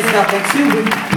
Jessica, thanks, Susan.